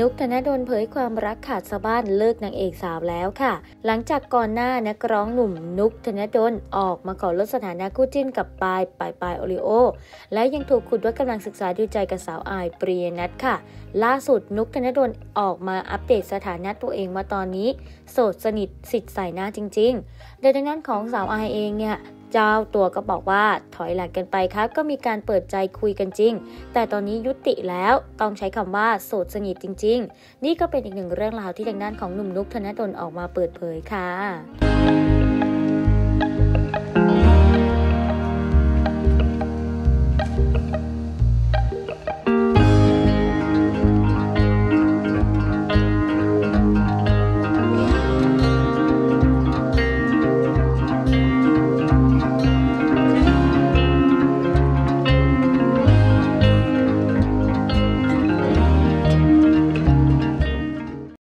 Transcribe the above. นุ๊ก ธนดลเผยความรักขาดสะบั้นเลิกนางเอกสาวแล้วค่ะหลังจากก่อนหน้านักร้องหนุ่มนุ๊ก ธนดลออกมาขอลดสถานะคู่จิ้นกับปายโอริโอและยังถูกขุดว่ากำลังศึกษาดูใจกับสาวอายปรียนัทค่ะล่าสุดนุ๊ก ธนดลออกมาอัปเดตสถานะตัวเองว่าตอนนี้โสดสนิทสิทธิ์ใส่หน้าจริงๆโดยทางด้านของสาวอายเองเนี่ยเจ้าตัวก็บอกว่าถอยหลังกันไปครับก็มีการเปิดใจคุยกันจริงแต่ตอนนี้ยุติแล้วต้องใช้คำว่าโสดสนิทจริงๆนี่ก็เป็นอีกหนึ่งเรื่องราวที่ทางด้านของหนุ่มนุ๊ก ธนดลออกมาเปิดเผยค่ะ